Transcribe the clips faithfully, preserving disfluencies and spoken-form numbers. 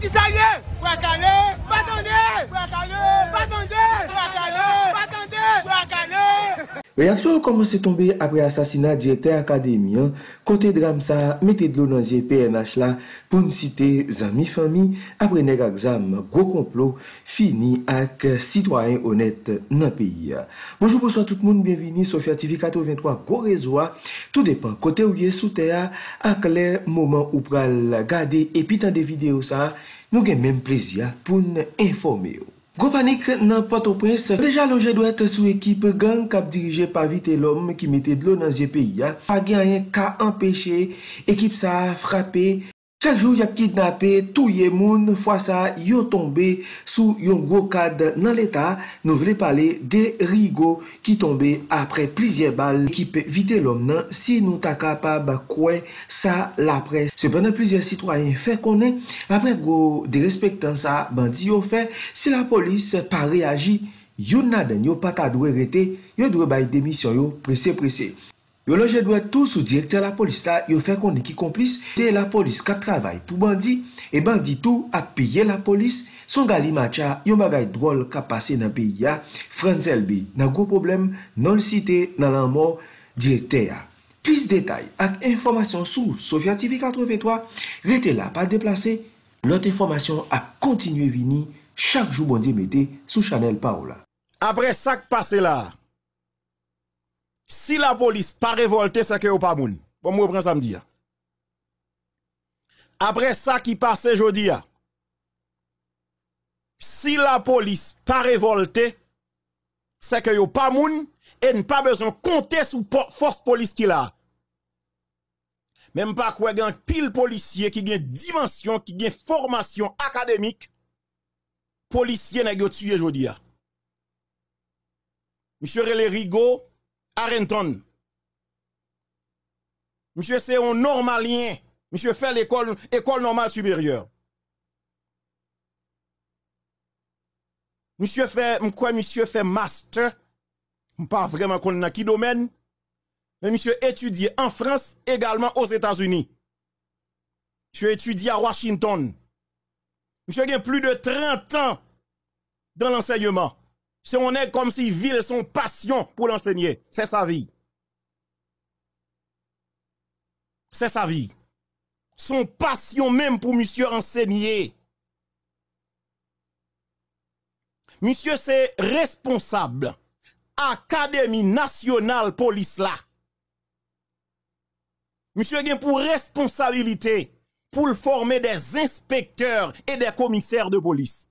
Qui ça y est? Pas Pas Réaction a commencé à tomber après l'assassinat directeur académien. Côté drame, ça mettez de l'eau dans le P N H là pour nous citer amis, famille, après un examen, gros complot, fini avec citoyens honnêtes dans le pays. Bonjour, bonsoir tout le monde, bienvenue sur Sophia T V quatre-vingt-trois, gros réseau. Tout dépend, côté où vous êtes sous terre, à quel moment où vous pouvez garder et puis dans des vidéos, ça, nous avons même plaisir pour nous informer. Gros panique dans Port-au-Prince, déjà logé doit être sous équipe gang cap dirigée par Vitel'Homme qui mettait de l'eau dans le pays. Pas gagné qu'à empêcher, équipe ça a frappé. Chaque jour, il y a kidnappé, tout le monde, fois ça, il est tombé sous un gros cadre dans l'État. Nous voulons parler de Rigaud qui tombait après plusieurs balles. L'équipe Vitel'Homme, si nous sommes capables de quoi ça la presse. Cependant, plusieurs citoyens fait connaître, après gros dérespectant ça, bandit au fait, si la police n'a pas réagi, il n'a pas de arrêter, il doit faire démission, pressé, pressé. Yo loge doit tout sous directeur la police là, yo fait qu'on est qui complice, c'est la police qui travaille pour bandit, et bandit tout a payé la police, son gali matcha, yo bagay drôle qui a passé dans le pays ya, Frantz Elbé, nan gros problème, non le cité, nan la mort, directeur. Plus de détails, ak information sous Sophia T V quatre-vingt-trois, rete là, pas déplacé, l'autre information a continué vini, chaque jour bon Dieu mettez sous Chanel Paola. Après ça qui passe là, si la police pas révoltée, c'est que vous pas moun. Bon, moi, reprends samedi. Après ça qui passe jeudi, si la police pas révoltée, c'est que vous pas moun et n'a pas besoin de compter sur la force police qui là. Même pas quoi y a pile policier qui a dimension, qui a formation académique, policier n'a pas tué jeudi. Monsieur Relé Rigaud Harrington. Monsieur, c'est un normalien. Monsieur fait l'école école normale supérieure. Monsieur fait, quoi, monsieur fait master. Pas vraiment qu'on a qui domaine. Mais monsieur étudie en France, également aux États-Unis. Monsieur étudie à Washington. Monsieur a plus de trente ans dans l'enseignement. Si on est comme si ville son passion pour l'enseigner, c'est sa vie. C'est sa vie. Son passion même pour monsieur enseigner. Monsieur c'est responsable. Académie nationale police là. Monsieur a pour responsabilité pour former des inspecteurs et des commissaires de police.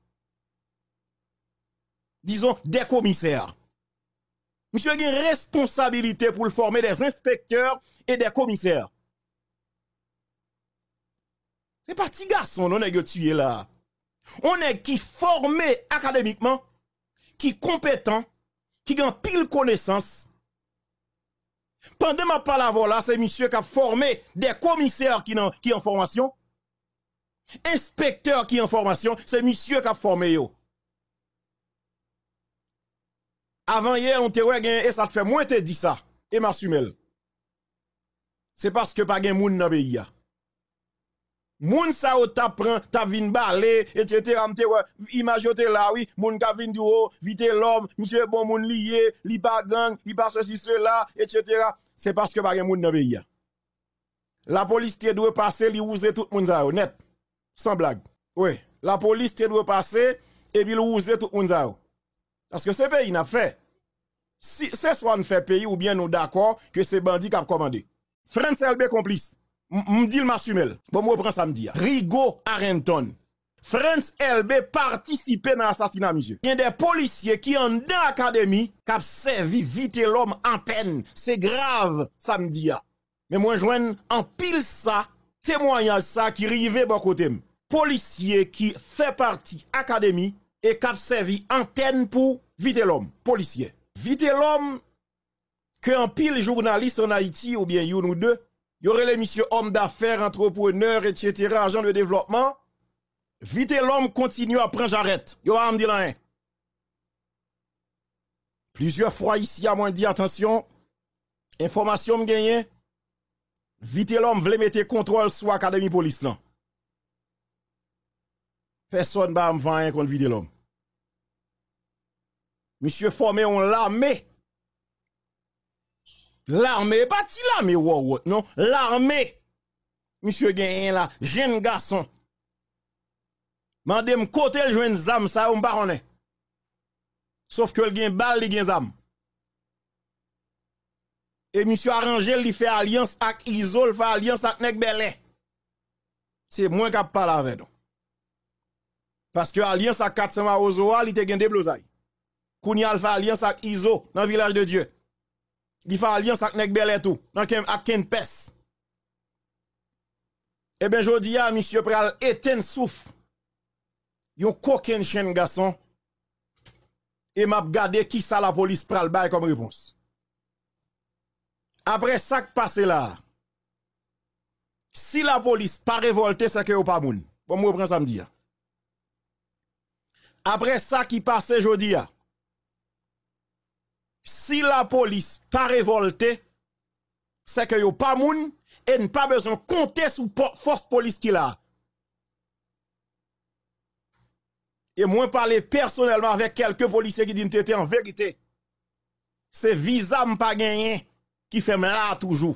Disons, des commissaires. Monsieur a une responsabilité pour former des inspecteurs et des commissaires. C'est pas petit garçon, non, nèg tué là. On est qui formé académiquement, qui compétent, qui a pile connaissance. Pendant ma parole là, c'est monsieur qui a formé des commissaires qui sont qui en formation, inspecteurs qui en formation, c'est monsieur qui a formé yo. Avant hier, on te wè gen, et ça te fait moins te dit ça. Et m'assumel. C'est parce que pas gen moun nan pays ya. Moun sa ou ta pran, ta vin balé, et cetera. On te wè, image te la, oui, moun ka vin du haut, Vitel'Homme, monsieur bon moun lié, li pa gang, li pa ceci, cela, et cetera. C'est parce que pas gen moun nan pays ya. La police te doit passer, li ouze tout moun sa ou, net. Sans blague. Oui. La police te doit passer, et puis li ouze tout moun sa ou. Parce que ce pays n'a fait. Si c'est soit nous fait pays ou bien nous d'accord que c'est bandit qui a commandé. Frantz Elbé complice. M'dil m'assumel. Bon, moi prends samedi. Rigaud Harrington. Frantz Elbé participé dans l'assassinat, monsieur. Il y a des policiers qui en dans l'académie qui ont servi Vitel'Homme antenne. C'est grave samedi. Mais moi, j'joigne en pile ça, témoignage ça qui rive bon côté. Policier qui fait partie académie et qui a servi antenne pour Vitel'Homme, policier. Vitel'Homme, que en pile journaliste en Haïti, ou bien yon ou deux, y aurait les messieurs hommes d'affaires, entrepreneurs, et cetera, agents de développement. Vitel'Homme continue à prendre j'arrête. Yo a m'di lan. Plusieurs fois ici, à moins dit attention, information m'gagné, Vitel'Homme voulait mettre contrôle sur l'académie police là. personne ne va me faire contre Vitel'Homme. Monsieur formé on l'armée. L'armée, pas si l'armée, non, l'armée. Monsieur Gagné là, jeune garçon. Mandem côté le jeune zam, ça on baronne. Sauf que le gagne balle, il gagne zam. Et monsieur Arangel, il fait alliance avec Isol, il fait alliance avec Nek Belin. C'est moins qu'à parler avec nous. Parce que alliance avec quatre cents Marozoa, il te gagne des blousailles. Kounial fait alliance avec Iso, dans le village de Dieu. Il fait alliance avec Nek Belin tout, dans Kenpes. Eh bien, je dis à monsieur Pral, éteint souffle. Yon coquin chien garçon. Et m'a regardé qui ça la police Pral bail comme réponse. Après ça qui passe là, si la police pas révoltée, c'est que yon pas moun. Bon, moi, prends ça me dire. Après ça qui passe, je dis, si la police pas révoltée, c'est que yon pas moun et n'a pas besoin de compter sur la force police qu'il a. Et moi, parler personnellement avec quelques policiers qui disent que en vérité, c'est visa pas gagné qui fait là toujours.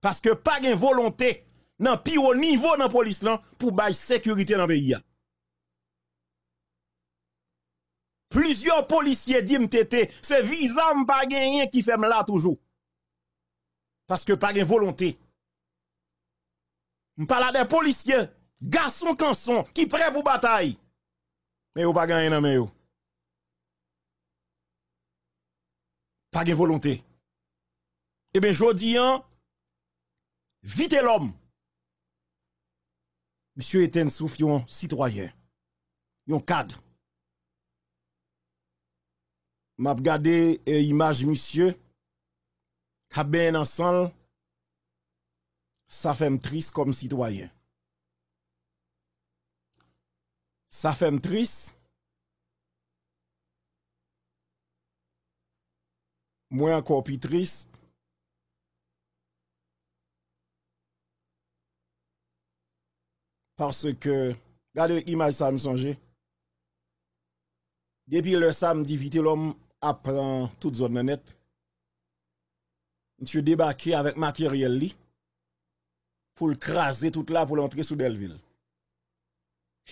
Parce que pas de volonté, non, plus au niveau de la police là, pour bailler sécurité dans le pays. Plusieurs policiers disent que c'est visa pas gagné qui fait là toujours. Parce que pas de volonté. Je parle des policiers, garçons canson, qui prêts pour bataille. Mais vous n'avez pas gagné dans les mains. Pas de volonté. Eh bien, je dis, Vitel'Homme. Monsieur Etienne Souf, un citoyen, un cadre. Je vais regarder l'image de monsieur. Kabèn ensemble. Ça fait me triste comme citoyen. Ça fait me triste. Moi encore plus triste. Parce que, regardez l'image ça me songe. Depuis le samedi, Vitel'Homme apprend toute zone net. Monsieur débarqué avec matériel li. Pour le craser tout là, pour l'entrer sous Belleville.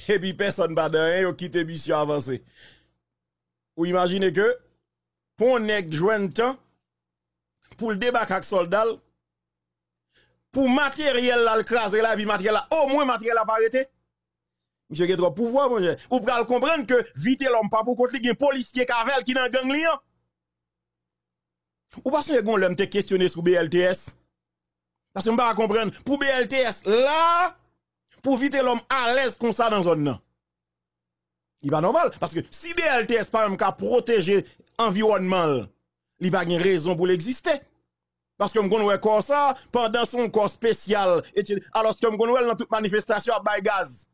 Et puis personne ne va de yon quitte mission avancé. Ou imaginez que, pour nèg jouen temps, pour le débarque avec soldat, pour matériel là, le craser là, puis matériel là, au moins matériel là, pas arrêté. Monsieur Gédro, pouvoir, mon cher. Ou pral comprendre que Vitel'Homme pas pour contre les policiers Kavel qui dans gang lion. Ou parce que gon l'homme te questionné sur B L T S. Parce que je ne peux pas comprendre. Pour B L T S, là, pour Vitel'Homme à l'aise comme ça dans la zone. Il n'est pas normal. Parce que si B L T S par exemple, protéger l'environnement, il n'y a pas de raison pour l'exister. Parce que je ne connais ça pendant son corps spécial. Alors que je connais dans toute manifestation à gaz.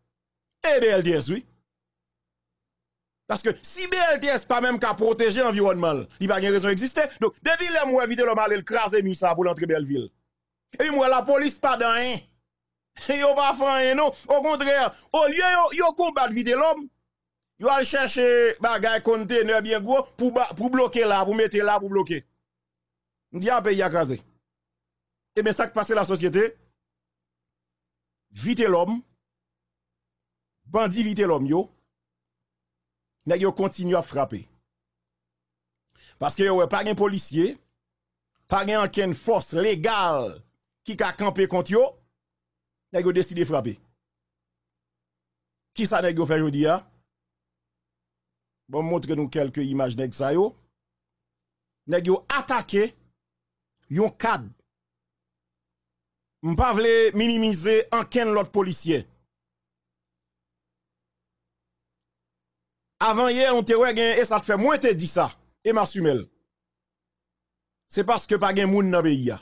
Et B L T S, oui. Parce que si B L T S pas même qu'à protéger l'environnement, il n'y a pas de raison d'exister. Donc, depuis le mois, Vitel'Homme allait le craser ça pour l'entrée Belleville. Et moi, la police pas dans rien. Ils n'ont pas fait rien, non. Au contraire, au lieu de combattre Vitel'Homme, ils vont chercher des conteneurs bien gros pour, pour bloquer là, pour mettre là, pour bloquer. On dit, ah, pays a crasé. Et bien, ça qui passe la société, Vitel'Homme, bandit Vitel'Homme, yo, ils continuent à frapper. Parce que yo pas de policier, pas de force légale. Qui a campé contre yo, n'a yo décidé de frapper. Qui ça n'a yo fait aujourd'hui? Bon, montre-nous quelques images de ça yo. N'a yo attaqué yon cadre. M'pa vle minimiser anken l'autre policier. Avant hier, on te wè gen et ça te fait moins te dit ça. Et m'assumel. C'est parce que pas gen moun nan pays a.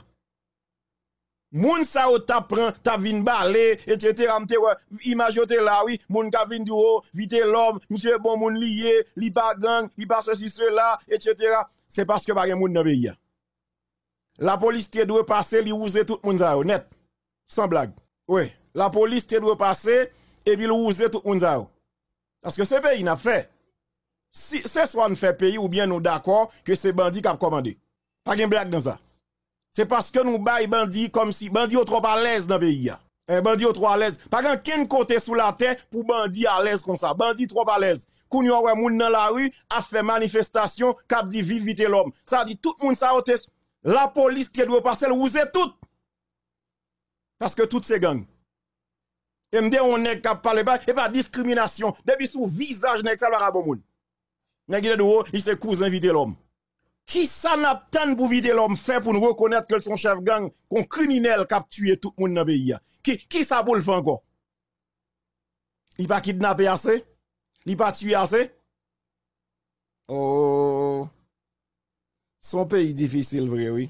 Moun sa ou ta pran, ta vin balé, et cetera. Image yo te la, oui, moun ka vin du haut, Vitel'Homme, monsieur bon moun lié, li pa gang, li pa ceci, cela, et cetera. C'est parce que pa gen moun nan pays. La police te doit passer, li ouze tout moun sa ou, net. Sans blague. Oui, la police te doit passer, et puis li ouze tout moun sa ou. Parce que ce pays n'a fait. Si c'est soit nous fait pays ou bien nous d'accord que c'est bandit qui a commandé. Pas de blague dans ça. C'est parce que nous baillons bandit comme si bandit au trop à l'aise dans le pays. Un bandit au trop à l'aise. Pas qu'un côté sous la terre pour bandit à l'aise comme ça. Bandit trop à l'aise. Quand nous avons moun dans la rue a fait manifestation cap dit vive Vitel'Homme. Ça dit tout le monde ça ôté. La police qui doit passer, vous êtes tout. Parce que toutes ces gangs. Et me dit on est capable pas et pas discrimination. Depuis sous visage n'est ça pas bon monde. Il se cousin Vitel'Homme. Qui ça n'a pas pour Vitel'Homme fait pour nous reconnaître que son chef gang, qu'on criminel qui a tué tout le monde dans le pays? Qui, qui ça pour le faire encore? Il n'a pas kidnappé assez? Il n'a pas tué assez? Oh. Son pays difficile, vrai, oui.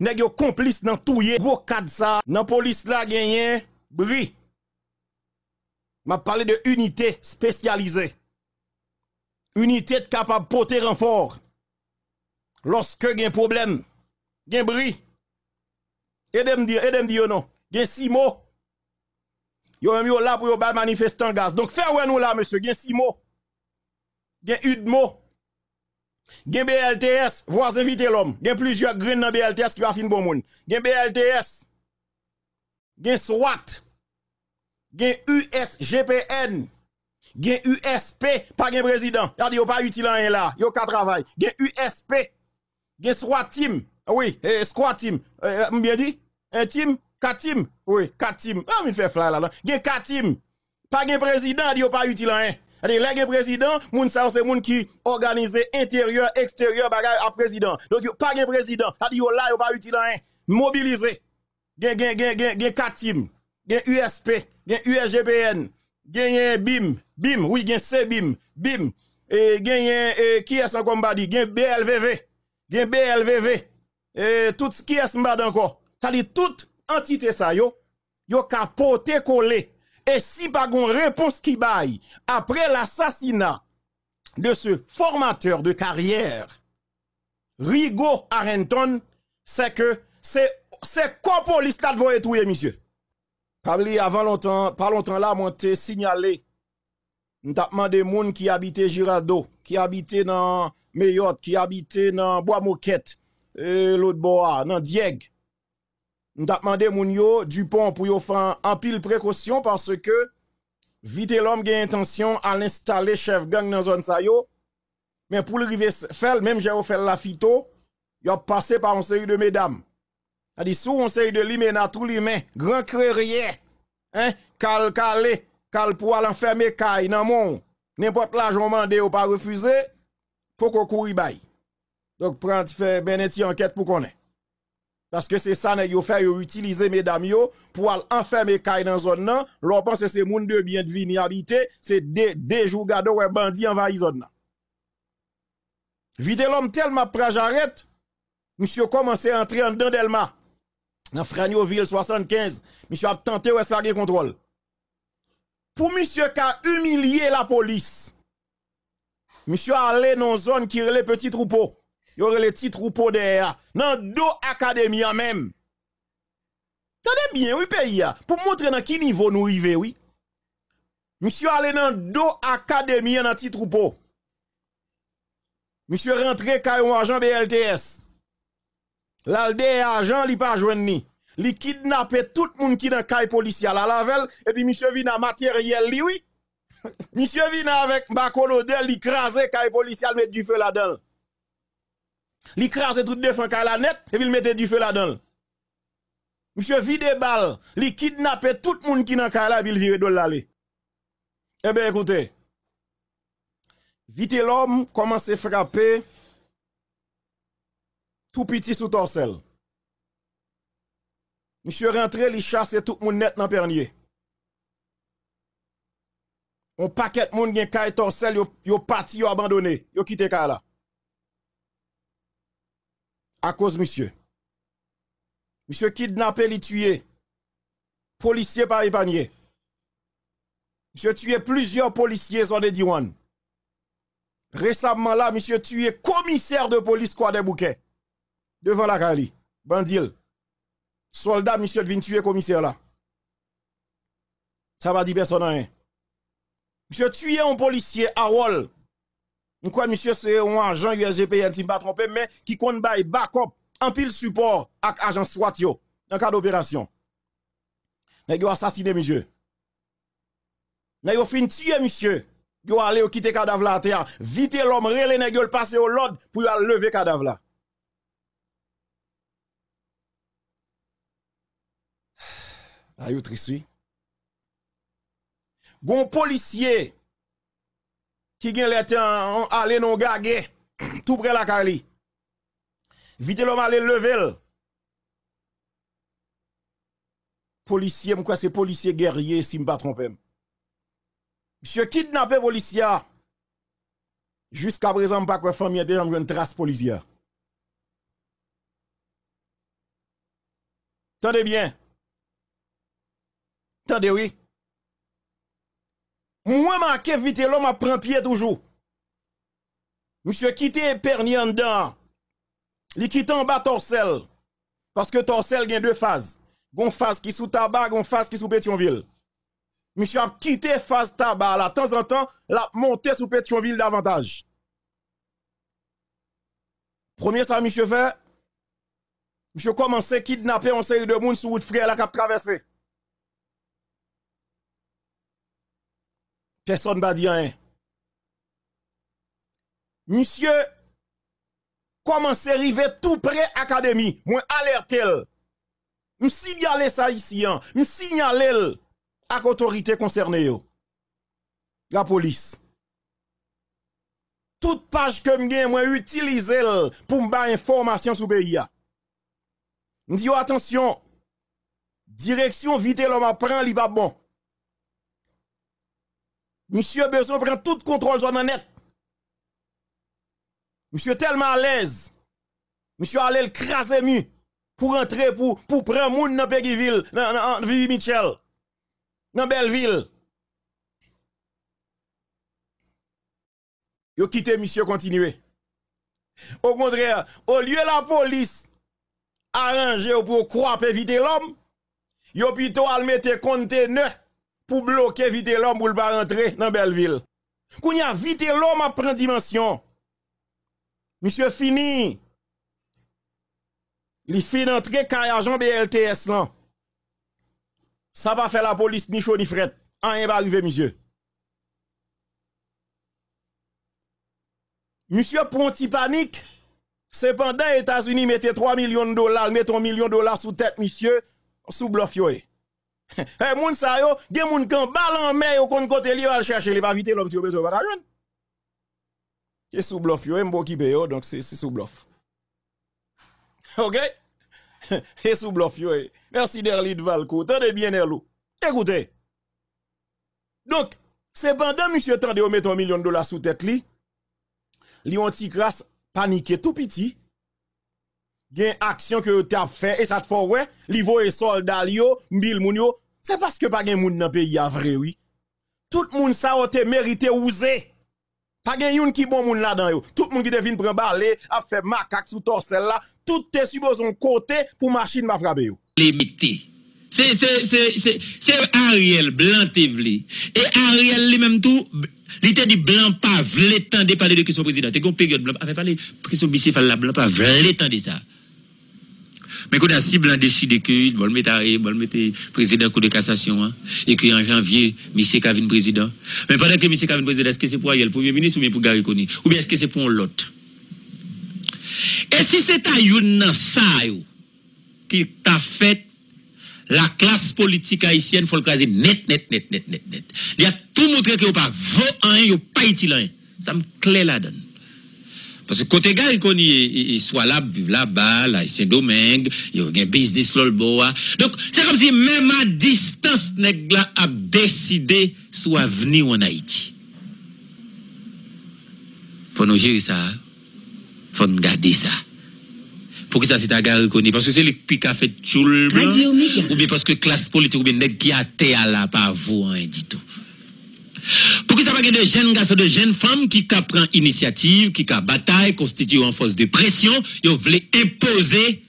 Nèg yo complice dans tout yé, gros cadre ça, dans police la gagné, bris. M'a parlé de unité spécialisée. Unité de capable porter renfort. Lorsque gen problème, gen bris. Et de me dire, et de me dire non, gen six mots. Yo même yo là pour yo ba manifestant gaz. Donc fè wè nous là monsieur, gen six mots. Gen une mot. Gen B L T S, voisin Vitel'Homme. Gen plusieurs graines dans B L T S qui va fin bon monde. Gen B L T S. Gen SWAT. Gen U S G P N. Gen U S P, pas gen président. Y'a dit, y'a pas utile en là. Y'a qu'à travail. Gen U S P. Gen SWAT team. Oui, eh, squad team. Eh, m'bien dit? Un team? Quatre team? Oui, quatre team. Ah, m'y fait fly là, là. Gen quatre team. Pas gen président, dit, y'a pas utile en là. Là, gen président, moun sa, c'est moun qui organise intérieur, extérieur, bagay à président. Donc, y'a pas gen président. Y'a dit, y'a là, y'a pas utile en là. Mobiliser. Gen, gen, gen, gen, gen quatre team. Gen U S P. Gen U S G P N. Gen BIM. BIM, oui, gen C B I M, BIM, et gen, et, qui est-ce qu'on m'a dit, gen B L V V, gen B L V V, et tout ce qui est-ce m'a dit encore. Ça dit, toute entité ça, yo, yo ka pote collé. Et si pas gon réponse qui baille, après l'assassinat de ce formateur de carrière, Rigaud Harrington, c'est que, c'est, c'est quoi police là devant tout, monsieur? Pabli, avant longtemps, pas longtemps là, m'ont te signalé. Nous avons des gens qui habitaient Girado, qui habitaient dans Mayotte, qui habitaient dans Bois-Moquette, l'autre bois, dans Dieg. Nous avons des gens du pont pour faire en pile précaution parce que Vitel'Homme a intention à l'installer chef gang dans la zone sa yo. Mais pour le river faire, même j'ai fait la phyto, il a passé par une série de mesdames. Il a dit sous une série de limena, tout limen, grand créerier, hein, calcalé. Pour aller enfermer Kay dans mon n'importe l'argent mandé ou pas refusé pour qu'on couri bail. Donc prendre faire Benetti enquête pour qu'on ait. Parce que c'est ça nèg yo fait yo utiliser mesdames yo pour aller enfermer Kay dans zone là, leur pense c'est monde de bien de venir habiter, c'est des des jours gado ouais bandi envahir zone là. Vitel'Homme tellement pra j'arrête monsieur commencé à entrer en dedans Delma. Dans Fragneville soixante-quinze, monsieur a tenté ouais ça gagne contrôle. Pour monsieur qui a humilié la police, monsieur allé dans une zone qui est les petits troupeaux. Il y aurait les petits troupeaux derrière. Dans deux académies même. Tenez bien, oui, pays. Pour montrer dans quel niveau nous arrivons, oui. Monsieur allé dans deux académies dans petits troupeaux. Monsieur rentré quand un agent B L T S. L'aldé agent, il pas joindre ni. Li kidnappé tout le monde qui dans caille policier la Lavel et puis monsieur vina matériel li oui. Monsieur vina avec bacolodel li craser caille policier met du feu là-dedans. Li craser tout défend caille la net et puis il mettait du feu là-dedans. Monsieur vide balle, li kidnappé tout le monde qui dans caille la ville vire de l'aller. Eh bien écoutez. Vitel'Homme commence à frapper tout petit sous torsel. Monsieur rentré, il chasse tout le monde net dans le pernier. On paquet moun gen kay torsel, yo parti, yo abandonné, yo quitté kay la. À cause monsieur. Monsieur kidnappé, li tué. Policier par épanier. Monsieur tué plusieurs policiers sur des diwan. Récemment là, monsieur tué commissaire de police quoi des bouquets. Devant la Kali. Bandil. Soldat, monsieur, vient tuer commissaire là. Ça va dire personne rien. Monsieur tué un policier à Wall. Nous croyons monsieur c'est un agent U S G P N, si je ne me pas trompé, mais qui compte bail backup en pile support avec agent SWAT yo dans cas d'opération. Nèg yo assassiné monsieur. Nèg yo fin tuer monsieur. Yo allé au quitter cadavre la terre, Vitel'Homme relé nèg yo le passer au l'ordre pour yo lever cadavre là. Ah yo triste. Gon policier qui gen l'été en aller non gagué tout près la Cali. Vitel'Homme allé lever. Policier, moi quoi c'est policier guerrier si m'pas tromper. Monsieur kidnappé policier. Jusqu'à présent m'pas quoi famille déjà une trace policier. Tendez bien. Tendez oui. Moi marqué Vitel'Homme a prend pied toujours. Monsieur quitté épergné en dedans. Li quitté en bas torsel parce que torsel gagne deux phases. Gon phase qui sous tabac, gon phase qui sous Pétionville. Monsieur a quitté phase tabac là, de temps en temps, l'a monté sous Pétionville davantage. Premier ça monsieur fait, monsieur commence à kidnapper une série de monde sur route frère la cap traverser. Personne va dire rien. Monsieur commence à arriver tout près académie, moi alerte-elle. Je signale ça ici, je signale à l'autorité concernée, la police. Toute page que je utilise pour me faire information sur le pays. Je dis attention, direction Vitel'Homme prend li pas bon. Monsieur besoin prend tout contrôle zone net. Monsieur tellement à l'aise. Monsieur allait le craser mu. Pour entrer, pour, pour prendre moun dans Péguiville, dans Vivi Michel, dans Belleville. Yo quitte monsieur continuer. Au contraire, au lieu la police arranger pour croiser Vitel'Homme, yo plutôt al mettre conteneur pour bloquer Vitel'Homme pour le pas rentrer dans Belleville. Kounya Vitel'Homme a prend dimension. Monsieur fini. Li fin entre carriageon B L T S là. Ça va faire la police ni chaud ni fret. Rien va arriver monsieur. Monsieur Ponti panique. Cependant États-Unis mettez trois millions de dollars, mettez un million de dollars sous tête monsieur sous bluff yo. Eh moun sa yo, gen moun kan bal en mer yo kon kote li yo al chercher li pa Vitel'Homme si yo besoin pa joine. Ke sous bluff yo, m'bo ki be yo donc c'est sous bluff. Ok? Et sous bluff, yo. Merci Derlid Valco. Tendez bien, Erlou. Écoutez. Donc, cependant, monsieur tendez au mettre un million de dollars sous tête li. Li ont ti grâce paniqué tout petit. Gen action que t'as fait, et ça te fait, ouais. Li voye soldat li yo, mille moun yo. C'est parce que pas gen moun nan pays a vrai, oui. Tout moun sa o te mérite ouze. Pas gen youn ki bon moun la dan yo. Tout moun ki te vin pren balé, a fait macaque sous torsel là. Tout est supposé côté pour machine m'a frappé. C'est Ariel Blanc Tevli. Et Ariel lui-même tout, il était dit Blanc pas vlétendé parler de question président. Et qu'on période Blanc avait parlé, question bicéphale la Blanc pas vlétendé ça. Mais quand si Blanc décide que il va le mettre Ariel, il va le mettre président cour de cassation, et qu'en janvier, M. Kavin président. Mais pendant que M. Kavin président, est-ce que c'est pour Ariel, premier ministre, ou bien pour Gary Conny? Ou bien est-ce que c'est pour l'autre? Et si c'est à Younan Sayo qui t'a fait la classe politique haïtienne, faut le craser net, net, net, net, net, net. Il y a tout montré que vous pas vaut rien, vous pas utile rien. Ça me clé la donne. Parce que côté gars, il connaît, soit là, vive là-bas, là, Saint-Domingue, il y a un business l'olboa. Donc, c'est comme si même à distance, Negla a décidé sur l'avenir en Haïti. Faut nous gérer ça. Faut garder ça. Pour que ça c'est à garder connu. Parce que c'est le qui a fait tout le monde. Ou bien parce que classe politique ou bien nèg qui a été à la par vous, hein, dit tout. Pour que ça va de jeunes garçons, de jeunes femmes qui prennent initiative, qui bataille, constituent en force de pression, ils veulent imposer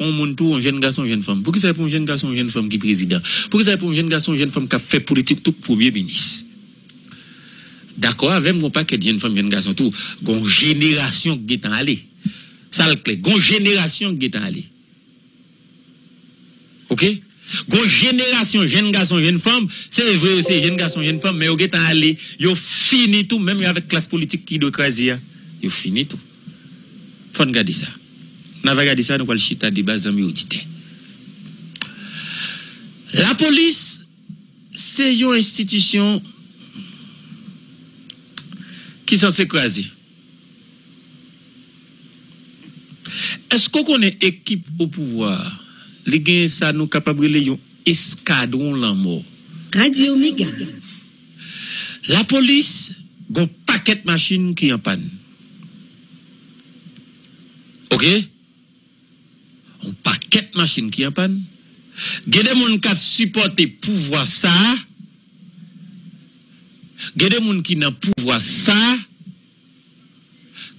on monte tout un jeune garçon, jeune femme. Pour que ça pour un jeune garçon, jeune femme qui est président. Pour que ça pour un jeune garçon, jeune femme qui a fait politique tout premier ministre. d'accord avec mon paquet de jeunes femmes, jeunes garçons, tout, une génération qui est en allée. Ça le clé, une génération qui est en allée. Ok? Une génération, jeunes garçons, jeunes femmes, c'est vrai, c'est jeunes garçons, jeunes femmes, mais ils sont allés, ils fini tout, même avec la classe politique qui est de crazy, ils fini tout. Il faut regarder ça. On va regarder ça, nous allons chiter des bases amis auditeurs. La police, c'est une institution qui est censée croiser. Est-ce qu'on connaît équipe au pouvoir? Les gens ça nous capable de faire escadron la mort. Radio Omega. La police, il y a un paquet de machines qui est en panne. OK? Un paquet de machines qui est en panne. Il y a des gens qui supportent le pouvoir ça. Il y a des gens qui n'ont pas le pouvoir ça.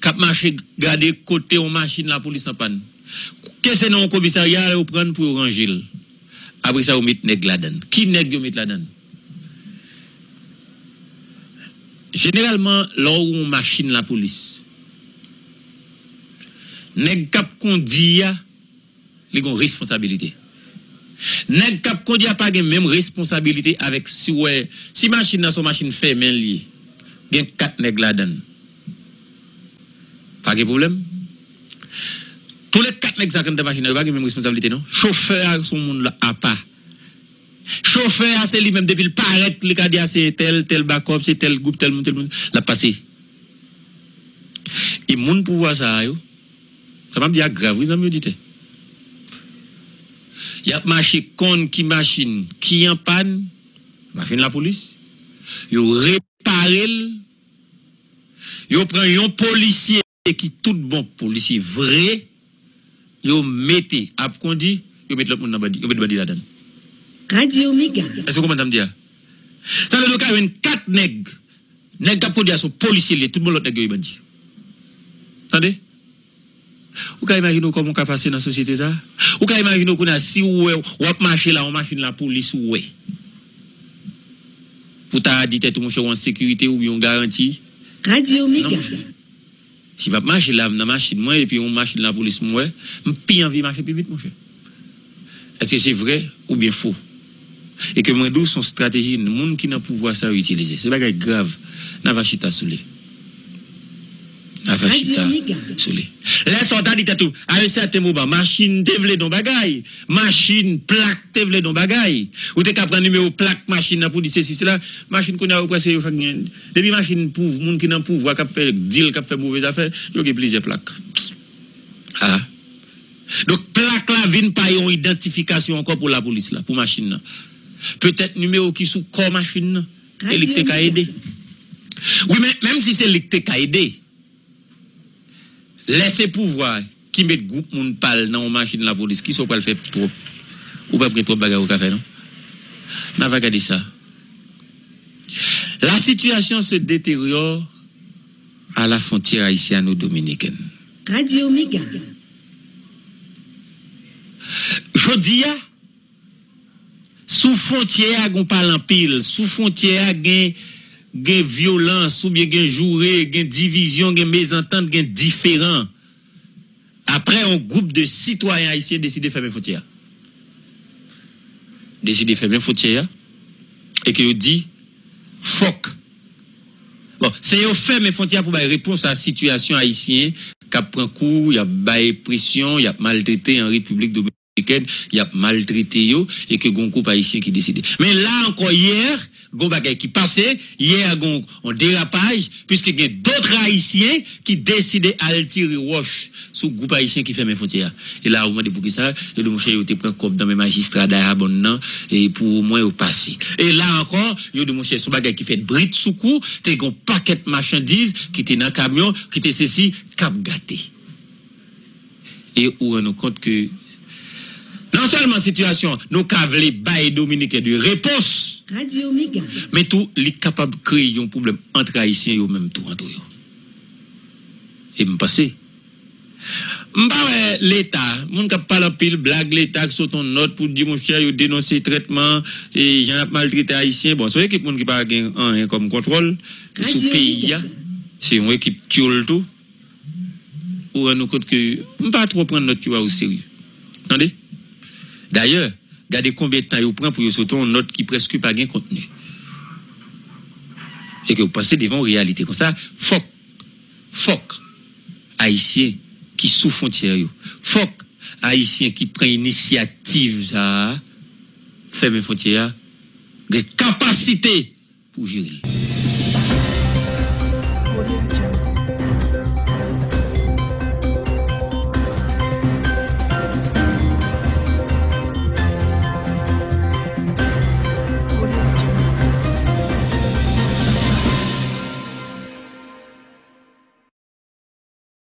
Qui marchent, garder côté aux machines, la police en panne. Qu'est-ce que c'est un commissariat vous prendre pour ranger? Après ça, vous mettez nèg la donne. Qui nèg vous mettez la donne? Généralement, lorsqu'on machine la police, nèg cap qu'on dit, ils ont responsabilité. Nèg cap qu'on dit pas même responsabilité avec si ouais, si machine dans son machine fait main lié. Gen quatre nèg la donne. Pas de problème. Tous les quatre nègres qui ont des machines, ils n'ont pas de même responsabilité, non? Chauffeur, son monde là, à pas. Chauffeur, c'est lui-même, depuis le paraître, le cas c'est tel, tel backup, c'est tel groupe, tel monde, tel monde, l'a passé. Et mon pouvoir, ça, ça m'a dit grave, vous avez dit. Il y a marché con qui machine, qui en panne, machine la police, ils réparent, ils prennent un policier qui tout bon policier vrai. Yo mettez, après qu'on dit, yo mettez le monde dans badi, yo mettez badi là-dedans. Radio Omega. Est-ce que vous comprenez ça? Ça veut dire qu'il y a une quatre nègres, nègres qui produisent son policier, tout le monde l'autre nègre yo badi. Attendez? Vous pouvez imaginer comment on peut passer dans la société ça? Vous pouvez imaginer qu'on a si ou on marche là, on marche la police ou ouais. Pour ta dit tout mon cher en sécurité ou en garantie. Radio Omega. Si je marche là, je marche moi et puis on marche dans la police moi, je n'ai pas envie de marcher plus vite, mon cher. Est-ce que c'est vrai ou bien faux? Et que moi, d'où son stratégie, le monde qui n'a pas pouvoir ça utiliser. C'est pas grave. Navachita soule. Navachita soule. Les soldats disent tout. À un certain moment, machine dévelé dans bagaille. Machine, plaque dévelé dans bagaille. Ou t'es qu'à prendre numéro plaque, machine pour dire ceci, cela. Machine qu'on a repressé, il faut que. Depuis machine pour, moun qui n'a pas pouvoir, qui fait deal, qui fait mauvaise affaire, il y a plusieurs plaques. Ah. Donc, plaque là, vient pas une identification encore pour la police là, pour machine là. Peut-être numéro qui sous corps machine là. Et l'été qu'a aidé. Oui, mais même si c'est l'été qu'a aidé. Laissez pouvoir qui met groupe moun pal dans machine la police qui sont pas le faire trop ou pas prendre trop bagarre au café non. On va regarder ça. La situation se détériore à la frontière haïtiano-dominicaine. Radio Omega. Jodi a sous frontière on parle en pile, sous frontière gain gen violence ou bien gen jouré, gen division, gen mésentente, gen différent. Après, un groupe de citoyens haïtiens décide de fermer frontière. Décide de fermer frontière et que dit choc. Bon, c'est yo fermer frontière pour faire réponse à la situation haïtienne qui prend coup, il y a bail pression, il y a maltraité en République dominicaine, il y a maltraité yo et que gon groupe haïtien qui décide. Mais là encore hier gon bagay qui passait, hier gon on dérapage, puisque il y a d'autres haïtiens qui décidaient à tirer roche sur groupe haïtien qui ferme les frontières. Et là, au moins, pour qui ça, et de mon cher, il te prend comme dans mes magistrats d'Arabon, et pour au moins, il passe. Et là encore, il de mon cher, son bagay qui fait brite sous cou, t'es gon paquet de marchandises, qui t'es dans le camion, qui t'es ceci, cap gâté. Et on rend compte que, non seulement situation, nous cavler bail dominicain de réponse, Radio Omega. Mais tout, les capables de créer un problème entre haïtiens et même tout entre eux. Et me passer, M'pawe l'État, moun kap pale pile blague l'État sur ton note pour dire mon cher, yo dénoncer traitement et gens maltraité haïtien. Bon, c'est une équipe moun ki pa gen an comme contrôle sous pays. C'est une équipe tchoul tout. Pour nous compte que m'pa trop prendre note tu au sérieux. Entendez? D'ailleurs, regardez combien de temps yo prend pour yo sortir une note qui presque pas gen contenu. Et que vous passez devant une réalité comme ça, fok fok haïtien qui sous frontière yo. Fok haïtien qui prend initiative ça ferme frontière des capacités pour gérer.